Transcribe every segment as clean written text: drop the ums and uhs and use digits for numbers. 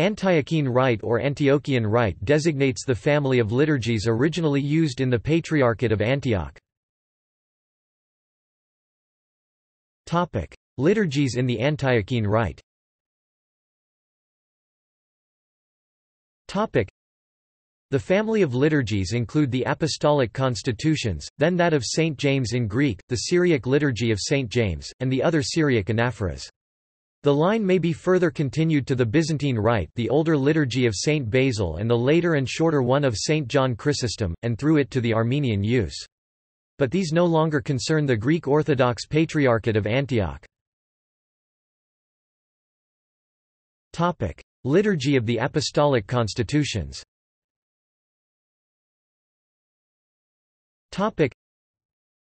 Antiochene Rite or Antiochian Rite designates the family of liturgies originally used in the Patriarchate of Antioch. Liturgies in the Antiochene Rite. The family of liturgies include the Apostolic Constitutions, then that of Saint James in Greek, the Syriac Liturgy of Saint James, and the other Syriac anaphoras. The line may be further continued to the Byzantine Rite, the older liturgy of Saint Basil and the later and shorter one of Saint John Chrysostom, and through it to the Armenian use. But these no longer concern the Greek Orthodox Patriarchate of Antioch. Liturgy of the Apostolic Constitutions.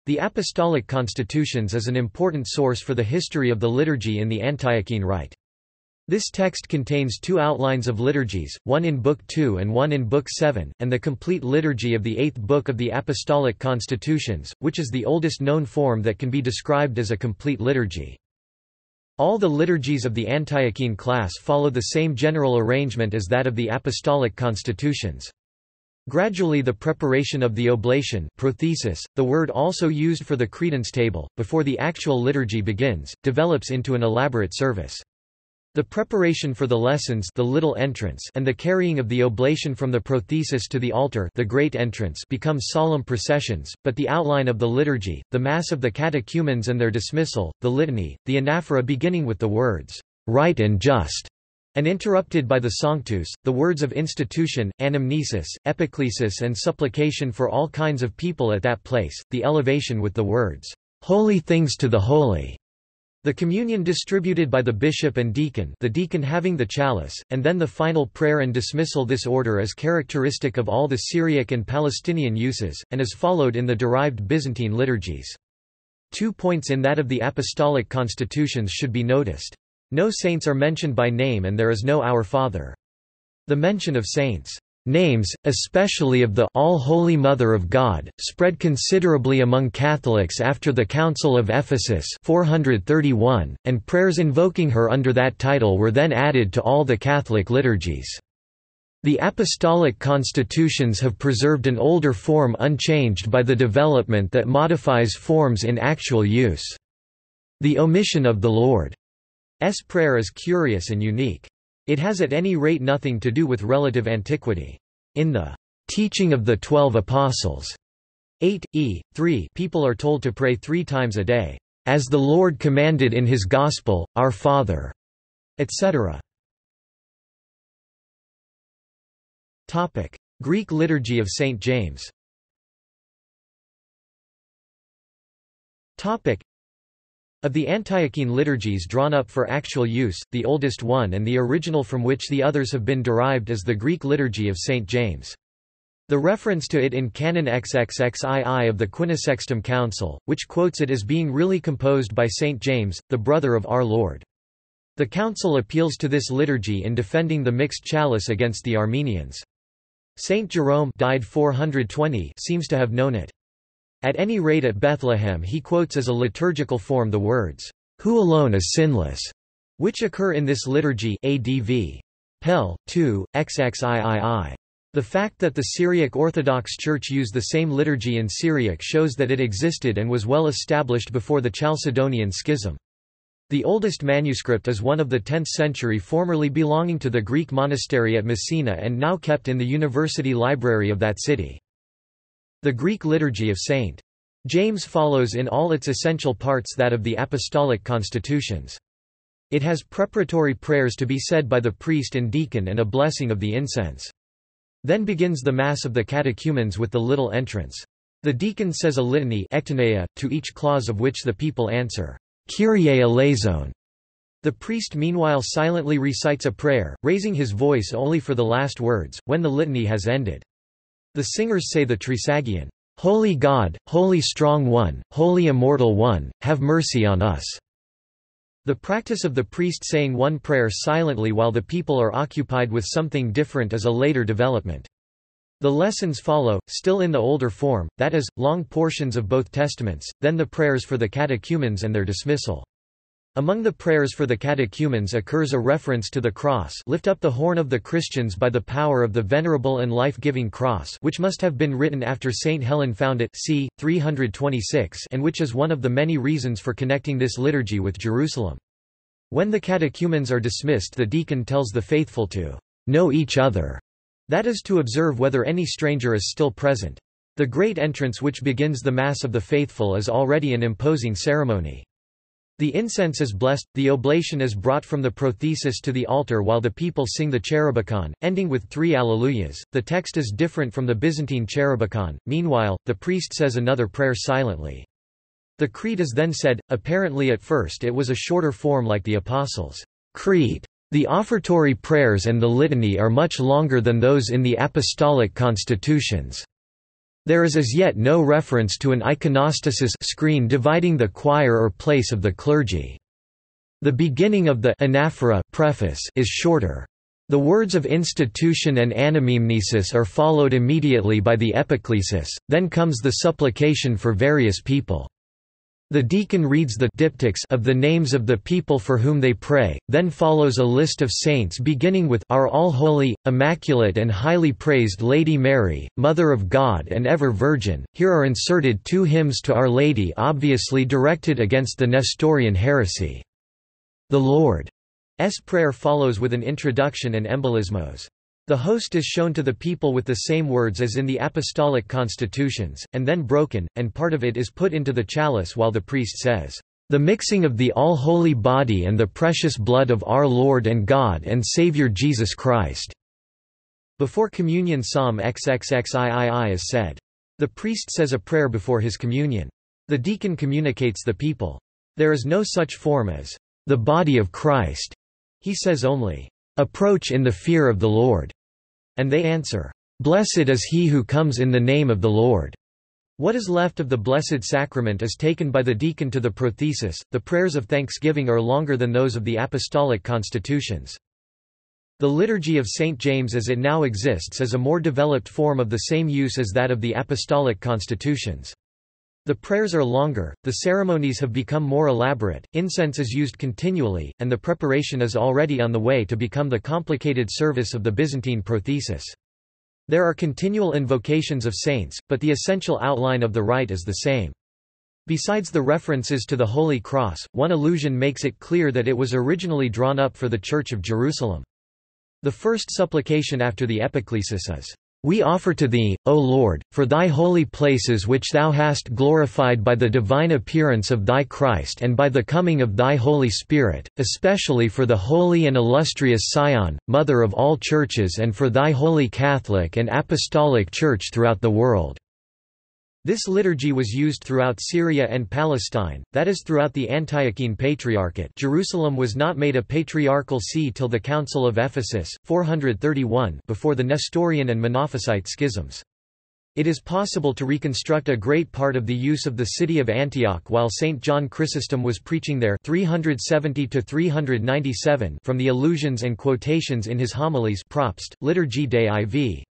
The Apostolic Constitutions is an important source for the history of the liturgy in the Antiochene Rite. This text contains two outlines of liturgies, one in Book 2 and one in Book 7, and the complete liturgy of the eighth book of the Apostolic Constitutions, which is the oldest known form that can be described as a complete liturgy. All the liturgies of the Antiochene class follow the same general arrangement as that of the Apostolic Constitutions. Gradually the preparation of the oblation, prothesis, the word also used for the credence table, before the actual liturgy begins, develops into an elaborate service. The preparation for the lessons, the little entrance, and the carrying of the oblation from the prothesis to the altar, the great entrance, become solemn processions, but the outline of the liturgy, the Mass of the catechumens and their dismissal, the litany, the anaphora beginning with the words, "Right and just," and interrupted by the Sanctus, the words of institution, anamnesis, epiclesis and supplication for all kinds of people at that place, the elevation with the words, "Holy things to the holy," the communion distributed by the bishop and deacon, the deacon having the chalice, and then the final prayer and dismissal. This order is characteristic of all the Syriac and Palestinian uses, and is followed in the derived Byzantine liturgies. 2 points in that of the Apostolic Constitutions should be noticed. No saints are mentioned by name and there is no Our Father. The mention of saints' names, especially of the All-Holy Mother of God, spread considerably among Catholics after the Council of Ephesus 431, and prayers invoking her under that title were then added to all the Catholic liturgies. The Apostolic Constitutions have preserved an older form unchanged by the development that modifies forms in actual use. The omission of the Lord's Prayer is curious and unique. It has at any rate nothing to do with relative antiquity. In the Teaching of the 12 Apostles 8:3, people are told to pray 3 times a day, as the Lord commanded in his Gospel, Our Father, etc. Greek liturgy of St. James. Of the Antiochene liturgies drawn up for actual use, the oldest one and the original from which the others have been derived is the Greek liturgy of St. James. The reference to it in Canon XXXII of the Quinisextum Council, which quotes it as being really composed by St. James, the brother of our Lord. The Council appeals to this liturgy in defending the mixed chalice against the Armenians. St. Jerome died 420 seems to have known it. At any rate at Bethlehem he quotes as a liturgical form the words, "Who alone is sinless," which occur in this liturgy ADV. Pell, 2, XXIII. The fact that the Syriac Orthodox Church used the same liturgy in Syriac shows that it existed and was well established before the Chalcedonian Schism. The oldest manuscript is one of the 10th century formerly belonging to the Greek monastery at Messina and now kept in the university library of that city. The Greek liturgy of St. James follows in all its essential parts that of the Apostolic Constitutions. It has preparatory prayers to be said by the priest and deacon and a blessing of the incense. Then begins the Mass of the catechumens with the little entrance. The deacon says a litany, Ectenia, to each clause of which the people answer, "Kyrie eleison." The priest meanwhile silently recites a prayer, raising his voice only for the last words, when the litany has ended. The singers say the Trisagion, "Holy God, Holy Strong One, Holy Immortal One, have mercy on us." The practice of the priest saying one prayer silently while the people are occupied with something different is a later development. The lessons follow, still in the older form, that is, long portions of both testaments, then the prayers for the catechumens and their dismissal. Among the prayers for the catechumens occurs a reference to the cross, lift up the horn of the Christians by the power of the venerable and life-giving cross, which must have been written after St. Helen found it, c. 326, and which is one of the many reasons for connecting this liturgy with Jerusalem. When the catechumens are dismissed, the deacon tells the faithful to know each other, that is to observe whether any stranger is still present. The great entrance which begins the Mass of the faithful is already an imposing ceremony. The incense is blessed, the oblation is brought from the prothesis to the altar while the people sing the Cherubicon, ending with three Alleluias. The text is different from the Byzantine Cherubicon. Meanwhile, the priest says another prayer silently. The Creed is then said, apparently at first it was a shorter form like the Apostles' Creed. The offertory prayers and the litany are much longer than those in the Apostolic Constitutions. There is as yet no reference to an iconostasis screen dividing the choir or place of the clergy. The beginning of the anaphora preface is shorter. The words of institution and anamimnesis are followed immediately by the epiklesis, then comes the supplication for various people. The deacon reads the diptychs of the names of the people for whom they pray, then follows a list of saints beginning with Our All-Holy, Immaculate and Highly Praised Lady Mary, Mother of God and Ever Virgin. Here are inserted two hymns to Our Lady obviously directed against the Nestorian heresy. The Lord's Prayer follows with an introduction and embolismos. The host is shown to the people with the same words as in the Apostolic Constitutions, and then broken, and part of it is put into the chalice while the priest says, "The mixing of the all-holy body and the precious blood of our Lord and God and Savior Jesus Christ." Before communion Psalm XXXIII is said. The priest says a prayer before his communion. The deacon communicates the people. There is no such form as, "the body of Christ." He says only, "Approach in the fear of the Lord," and they answer, "Blessed is he who comes in the name of the Lord." What is left of the Blessed Sacrament is taken by the deacon to the prothesis. The prayers of thanksgiving are longer than those of the Apostolic Constitutions. The liturgy of St. James as it now exists is a more developed form of the same use as that of the Apostolic Constitutions. The prayers are longer, the ceremonies have become more elaborate, incense is used continually, and the preparation is already on the way to become the complicated service of the Byzantine prothesis. There are continual invocations of saints, but the essential outline of the rite is the same. Besides the references to the Holy Cross, one allusion makes it clear that it was originally drawn up for the Church of Jerusalem. The first supplication after the epiklesis is, "We offer to Thee, O Lord, for Thy holy places which Thou hast glorified by the divine appearance of Thy Christ and by the coming of Thy Holy Spirit, especially for the holy and illustrious Sion, Mother of all churches, and for Thy holy Catholic and Apostolic Church throughout the world." This liturgy was used throughout Syria and Palestine, that is throughout the Antiochene Patriarchate. Jerusalem was not made a patriarchal see till the Council of Ephesus, 431, before the Nestorian and Monophysite schisms. It is possible to reconstruct a great part of the use of the city of Antioch while Saint John Chrysostom was preaching there 370–397 from the allusions and quotations in his homilies Propst, Liturgie des IV.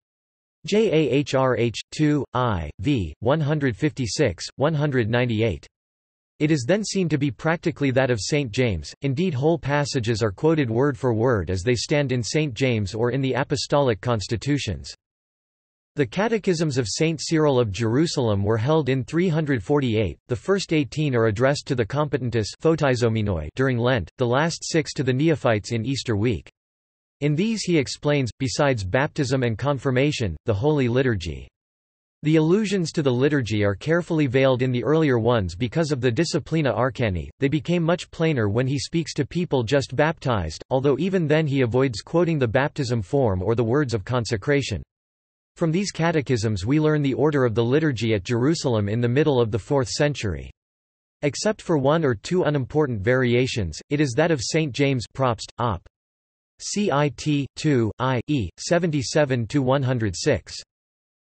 Jahrh 2, I, v. 156, 198. It is then seen to be practically that of St. James, indeed whole passages are quoted word for word as they stand in St. James or in the Apostolic Constitutions. The catechisms of St. Cyril of Jerusalem were held in 348, the first 18 are addressed to the Competentes Photizominoi during Lent, the last 6 to the Neophytes in Easter week. In these he explains, besides baptism and confirmation, the Holy Liturgy. The allusions to the liturgy are carefully veiled in the earlier ones because of the Disciplina Arcani, they became much plainer when he speaks to people just baptized, although even then he avoids quoting the baptism form or the words of consecration. From these catechisms we learn the order of the liturgy at Jerusalem in the middle of the 4th century. Except for one or two unimportant variations, it is that of St. James Propst, Op. Cit. 2, I, e. 77–106.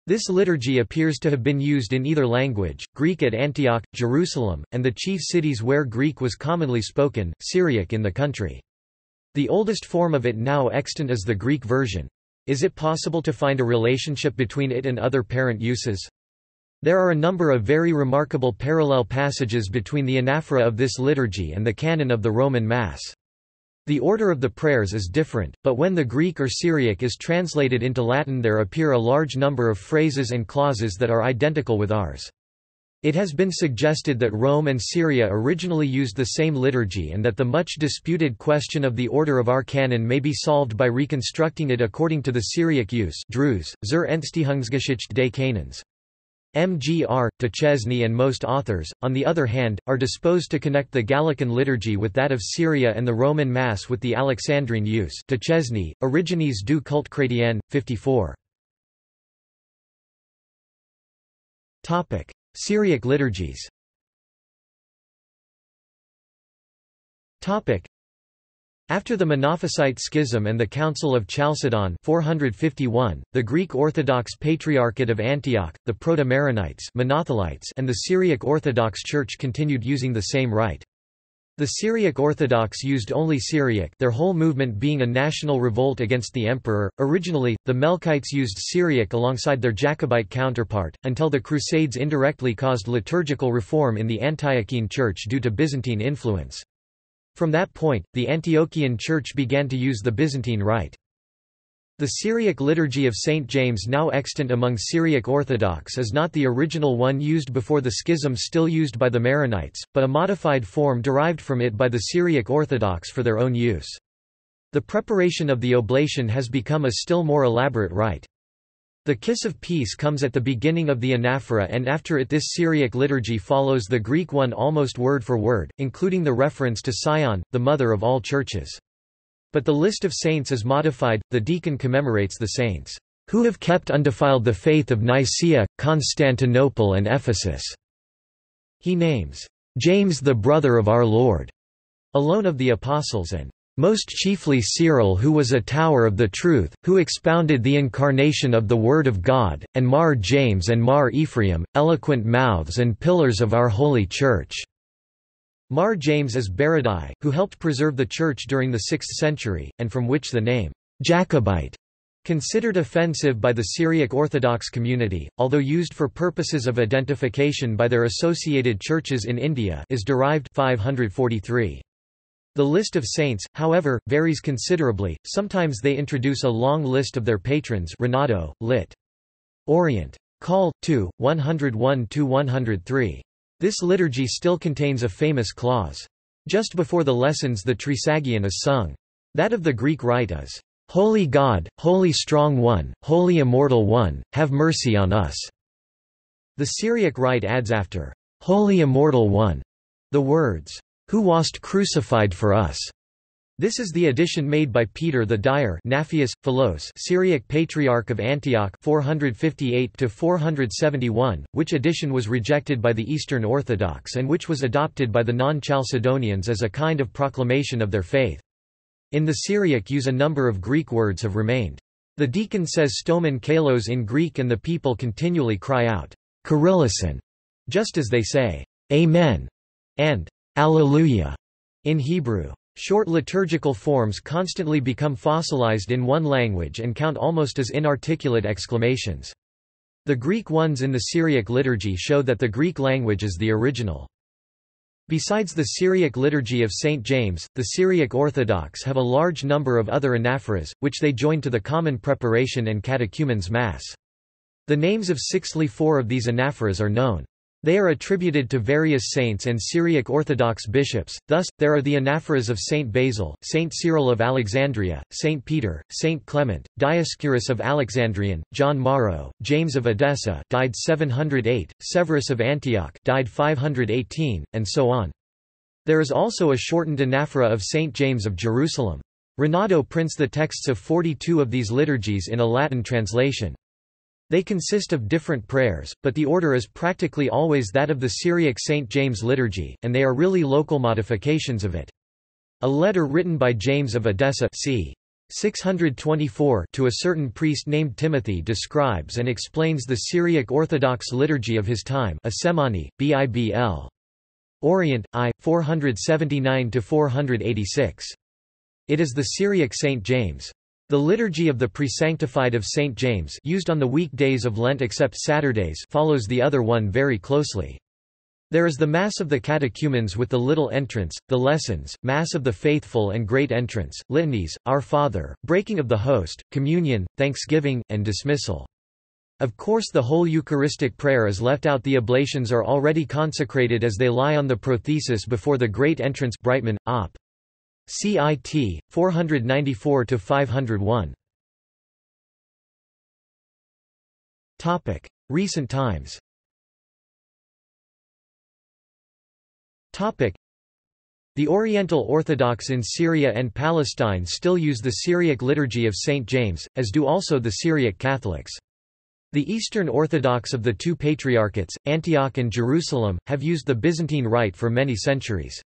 This liturgy appears to have been used in either language, Greek at Antioch, Jerusalem, and the chief cities where Greek was commonly spoken, Syriac in the country. The oldest form of it now extant is the Greek version. Is it possible to find a relationship between it and other parent uses? There are a number of very remarkable parallel passages between the anaphora of this liturgy and the canon of the Roman Mass. The order of the prayers is different, but when the Greek or Syriac is translated into Latin there appear a large number of phrases and clauses that are identical with ours. It has been suggested that Rome and Syria originally used the same liturgy and that the much disputed question of the order of our canon may be solved by reconstructing it according to the Syriac use Druze, zur Entstehungsgeschichte des Canons. Mgr. Duchesne and most authors, on the other hand, are disposed to connect the Gallican liturgy with that of Syria and the Roman Mass with the Alexandrine use Duchesne, Origines du culte chrétien, 54. Syriac liturgies. After the Monophysite Schism and the Council of Chalcedon 451, the Greek Orthodox Patriarchate of Antioch, the Proto-Maronites and the Syriac Orthodox Church continued using the same rite. The Syriac Orthodox used only Syriac, their whole movement being a national revolt against the emperor. Originally, the Melkites used Syriac alongside their Jacobite counterpart, until the Crusades indirectly caused liturgical reform in the Antiochene Church due to Byzantine influence. From that point, the Antiochian Church began to use the Byzantine rite. The Syriac liturgy of Saint James, now extant among Syriac Orthodox, is not the original one used before the schism still used by the Maronites, but a modified form derived from it by the Syriac Orthodox for their own use. The preparation of the oblation has become a still more elaborate rite. The kiss of peace comes at the beginning of the anaphora, and after it this Syriac liturgy follows the Greek one almost word for word, including the reference to Sion, the mother of all churches. But the list of saints is modified, the deacon commemorates the saints, "...who have kept undefiled the faith of Nicaea, Constantinople and Ephesus." He names, "...James the brother of our Lord," alone of the apostles and "...most chiefly Cyril who was a tower of the truth, who expounded the incarnation of the Word of God, and Mar James and Mar Ephraim, eloquent mouths and pillars of our holy Church." Mar James is Baradei, who helped preserve the Church during the 6th century, and from which the name, Jacobite, considered offensive by the Syriac Orthodox community, although used for purposes of identification by their associated churches in India, is derived 543. The list of saints, however, varies considerably, sometimes they introduce a long list of their patrons Renato, lit. Orient. Call, 2, 101–103. This liturgy still contains a famous clause. Just before the lessons the Trisagion is sung. That of the Greek rite is, "Holy God, Holy Strong One, Holy Immortal One, have mercy on us." The Syriac rite adds after, "Holy Immortal One," the words, "Who wast crucified for us." This is the addition made by Peter the Dyer, Naphias, Philos, Syriac Patriarch of Antioch 458–471, which addition was rejected by the Eastern Orthodox and which was adopted by the non-Chalcedonians as a kind of proclamation of their faith. In the Syriac use a number of Greek words have remained. The deacon says Stomen Kalos in Greek and the people continually cry out, "Kyrieleison," just as they say, "Amen," and "Alleluia," in Hebrew. Short liturgical forms constantly become fossilized in one language and count almost as inarticulate exclamations. The Greek ones in the Syriac liturgy show that the Greek language is the original. Besides the Syriac liturgy of St. James, the Syriac Orthodox have a large number of other anaphoras, which they join to the common preparation and catechumen's mass. The names of 64 of these anaphoras are known. They are attributed to various saints and Syriac Orthodox bishops, thus, there are the anaphoras of Saint Basil, Saint Cyril of Alexandria, Saint Peter, Saint Clement, Dioscurus of Alexandrian, John Maro, James of Edessa died 708, Severus of Antioch died 518, and so on. There is also a shortened anaphora of Saint James of Jerusalem. Renato prints the texts of 42 of these liturgies in a Latin translation. They consist of different prayers, but the order is practically always that of the Syriac St. James liturgy, and they are really local modifications of it. A letter written by James of Edessa c. 624 to a certain priest named Timothy describes and explains the Syriac Orthodox liturgy of his time, Asemani, Bibl. Orient, I. 479–486. It is the Syriac St. James. The Liturgy of the Presanctified of Saint James, used on the weekdays of Lent except Saturdays, follows the other one very closely. There is the Mass of the Catechumens with the Little Entrance, the Lessons, Mass of the Faithful and Great Entrance, Litanies, Our Father, Breaking of the Host, Communion, Thanksgiving, and Dismissal. Of course the whole Eucharistic prayer is left out. The oblations are already consecrated as they lie on the prothesis before the Great Entrance. Brightman, Op. Cit. 494–501. Recent times. The Oriental Orthodox in Syria and Palestine still use the Syriac liturgy of St. James, as do also the Syriac Catholics. The Eastern Orthodox of the two patriarchates, Antioch and Jerusalem, have used the Byzantine Rite for many centuries.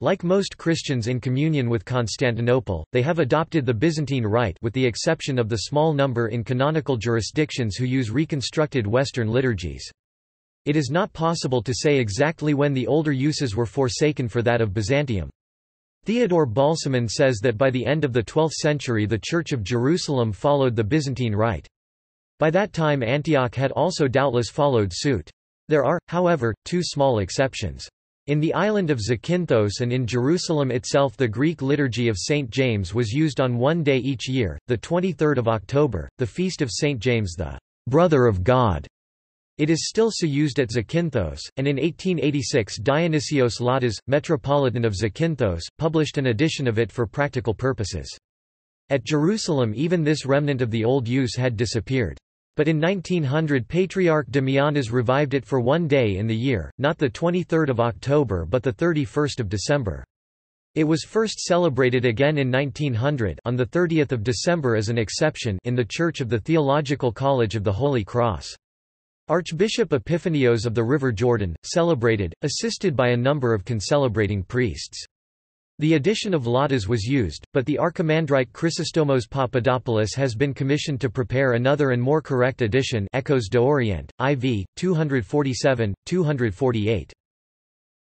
Like most Christians in communion with Constantinople, they have adopted the Byzantine Rite with the exception of the small number in canonical jurisdictions who use reconstructed Western liturgies. It is not possible to say exactly when the older uses were forsaken for that of Byzantium. Theodore Balsamon says that by the end of the 12th century the Church of Jerusalem followed the Byzantine Rite. By that time Antioch had also doubtless followed suit. There are, however, two small exceptions. In the island of Zakynthos and in Jerusalem itself the Greek liturgy of St. James was used on one day each year, the 23rd of October, the feast of St. James the Brother of God. It is still so used at Zakynthos, and in 1886 Dionysios Lautas, Metropolitan of Zakynthos, published an edition of it for practical purposes. At Jerusalem even this remnant of the old use had disappeared. But in 1900 Patriarch Damianas revived it for one day in the year, not the 23rd of October but the 31st of December. It was first celebrated again in 1900 on the 30th of December as an exception in the Church of the Theological College of the Holy Cross. Archbishop Epiphanios of the River Jordan celebrated, assisted by a number of concelebrating priests. The addition of Lautas was used, but the Archimandrite Chrysostomos Papadopoulos has been commissioned to prepare another and more correct edition, Echoes d'Orient, IV, 247, 248.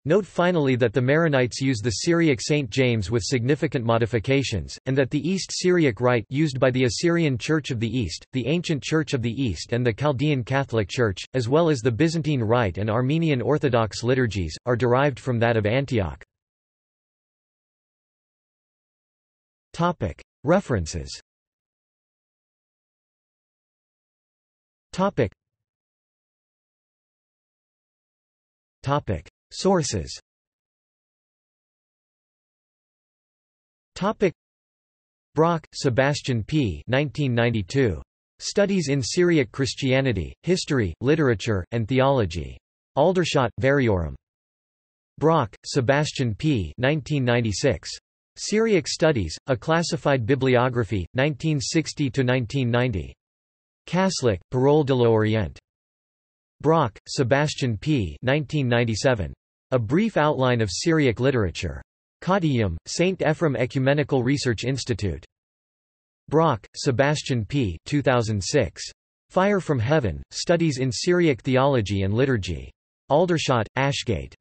Note finally that the Maronites use the Syriac St. James with significant modifications, and that the East Syriac Rite used by the Assyrian Church of the East, the Ancient Church of the East and the Chaldean Catholic Church, as well as the Byzantine Rite and Armenian Orthodox liturgies, are derived from that of Antioch. References. Sources. Brock, Sebastian P. 1992. Studies in Syriac Christianity, History, Literature, and Theology. Aldershot, Variorum. Brock, Sebastian P. 1996. Syriac Studies, A Classified Bibliography, 1960–1990. Caslick, Parole de l'Orient. Brock, Sebastian P. 1997. A Brief Outline of Syriac Literature. Cottium, St. Ephrem Ecumenical Research Institute. Brock, Sebastian P. 2006. Fire from Heaven, Studies in Syriac Theology and Liturgy. Aldershot, Ashgate.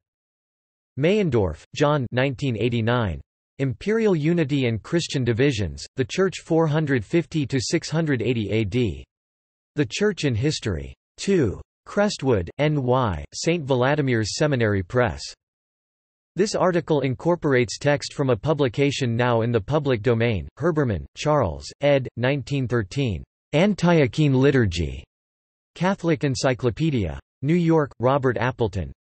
Mayendorf, John 1989. Imperial Unity and Christian Divisions, The Church 450–680 AD. The Church in History. 2. Crestwood, N.Y., St. Vladimir's Seminary Press. This article incorporates text from a publication now in the public domain, Herbermann, Charles, ed. 1913. Antiochene Liturgy. Catholic Encyclopedia. New York, Robert Appleton.